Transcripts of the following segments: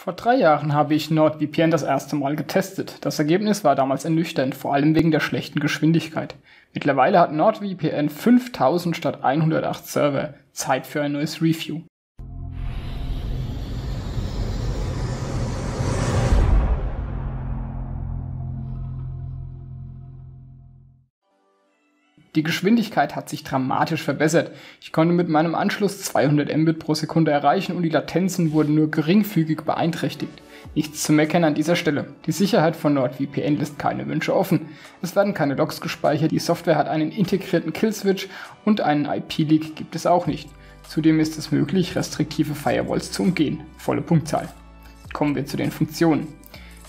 Vor 3 Jahren habe ich NordVPN das erste Mal getestet. Das Ergebnis war damals ernüchternd, vor allem wegen der schlechten Geschwindigkeit. Mittlerweile hat NordVPN 5000 statt 108 Server. Zeit für ein neues Review. Die Geschwindigkeit hat sich dramatisch verbessert. Ich konnte mit meinem Anschluss 200 Mbit pro Sekunde erreichen und die Latenzen wurden nur geringfügig beeinträchtigt. Nichts zu meckern an dieser Stelle. Die Sicherheit von NordVPN lässt keine Wünsche offen. Es werden keine Logs gespeichert, die Software hat einen integrierten Killswitch und einen IP-Leak gibt es auch nicht. Zudem ist es möglich, restriktive Firewalls zu umgehen. Volle Punktzahl. Kommen wir zu den Funktionen.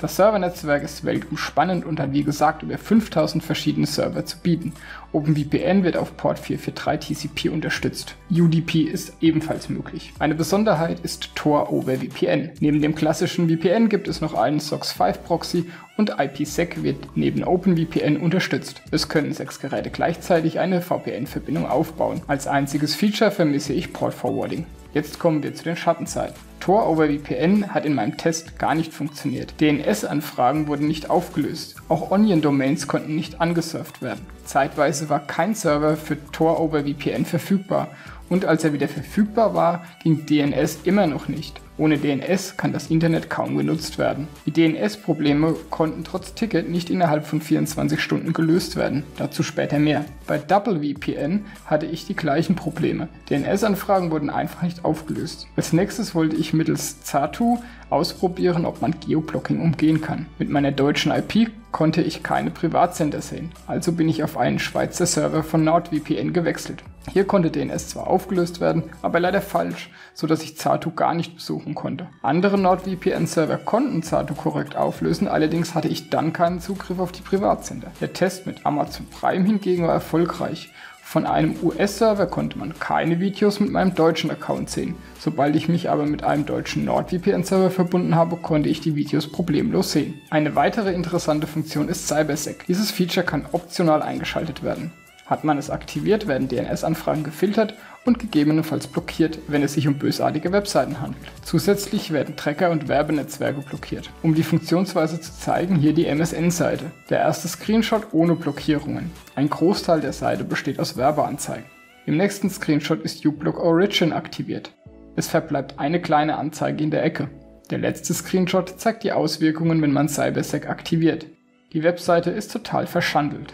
Das Servernetzwerk ist weltumspannend und hat wie gesagt über 5000 verschiedene Server zu bieten. OpenVPN wird auf Port 443 TCP unterstützt. UDP ist ebenfalls möglich. Eine Besonderheit ist Tor over VPN. Neben dem klassischen VPN gibt es noch einen SOCKS5 Proxy und IPSec wird neben OpenVPN unterstützt. Es können 6 Geräte gleichzeitig eine VPN-Verbindung aufbauen. Als einziges Feature vermisse ich Port Forwarding. Jetzt kommen wir zu den Schattenseiten. Tor over VPN hat in meinem Test gar nicht funktioniert. DNS-Anfragen wurden nicht aufgelöst. Auch Onion-Domains konnten nicht angesurft werden. Zeitweise war kein Server für Tor over VPN verfügbar und als er wieder verfügbar war, ging DNS immer noch nicht. Ohne DNS kann das Internet kaum genutzt werden. Die DNS-Probleme konnten trotz Ticket nicht innerhalb von 24 Stunden gelöst werden, dazu später mehr. Bei Double VPN hatte ich die gleichen Probleme. DNS-Anfragen wurden einfach nicht aufgelöst. Als nächstes wollte ich mittels Zattoo ausprobieren, ob man Geoblocking umgehen kann. Mit meiner deutschen IP konnte ich keine Privatcenter sehen, also bin ich auf einen Schweizer Server von NordVPN gewechselt. Hier konnte DNS zwar aufgelöst werden, aber leider falsch, sodass ich Zattoo gar nicht besuchen konnte. Andere NordVPN-Server konnten Zattoo korrekt auflösen, allerdings hatte ich dann keinen Zugriff auf die Privatcenter. Der Test mit Amazon Prime hingegen war erfolgreich. Von einem US-Server konnte man keine Videos mit meinem deutschen Account sehen. Sobald ich mich aber mit einem deutschen NordVPN-Server verbunden habe, konnte ich die Videos problemlos sehen. Eine weitere interessante Funktion ist Cybersec. Dieses Feature kann optional eingeschaltet werden. Hat man es aktiviert, werden DNS-Anfragen gefiltert und gegebenenfalls blockiert, wenn es sich um bösartige Webseiten handelt. Zusätzlich werden Tracker und Werbenetzwerke blockiert. Um die Funktionsweise zu zeigen, hier die MSN-Seite. Der erste Screenshot ohne Blockierungen. Ein Großteil der Seite besteht aus Werbeanzeigen. Im nächsten Screenshot ist uBlock Origin aktiviert. Es verbleibt eine kleine Anzeige in der Ecke. Der letzte Screenshot zeigt die Auswirkungen, wenn man Cybersec aktiviert. Die Webseite ist total verschandelt.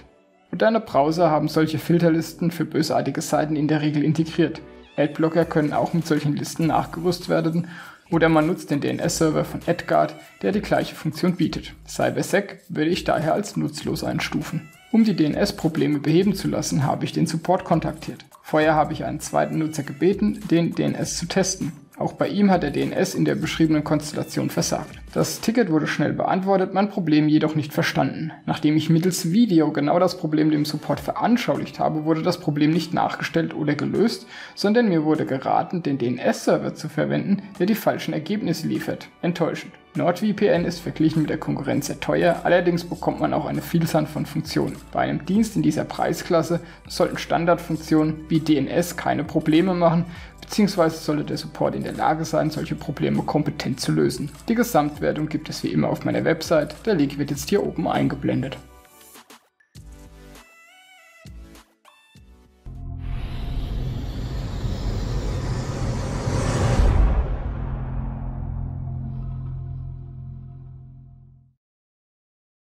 Moderne Browser haben solche Filterlisten für bösartige Seiten in der Regel integriert. Adblocker können auch mit solchen Listen nachgerüstet werden oder man nutzt den DNS-Server von AdGuard, der die gleiche Funktion bietet. Cybersec würde ich daher als nutzlos einstufen. Um die DNS-Probleme beheben zu lassen, habe ich den Support kontaktiert. Vorher habe ich einen zweiten Nutzer gebeten, den DNS zu testen. Auch bei ihm hat der DNS in der beschriebenen Konstellation versagt. Das Ticket wurde schnell beantwortet, mein Problem jedoch nicht verstanden. Nachdem ich mittels Video genau das Problem dem Support veranschaulicht habe, wurde das Problem nicht nachgestellt oder gelöst, sondern mir wurde geraten, den DNS-Server zu verwenden, der die falschen Ergebnisse liefert. Enttäuschend. NordVPN ist verglichen mit der Konkurrenz sehr teuer, allerdings bekommt man auch eine Vielzahl von Funktionen. Bei einem Dienst in dieser Preisklasse sollten Standardfunktionen wie DNS keine Probleme machen, beziehungsweise sollte der Support in der Lage sein, solche Probleme kompetent zu lösen. Die Gesamtwertung gibt es wie immer auf meiner Website, der Link wird jetzt hier oben eingeblendet.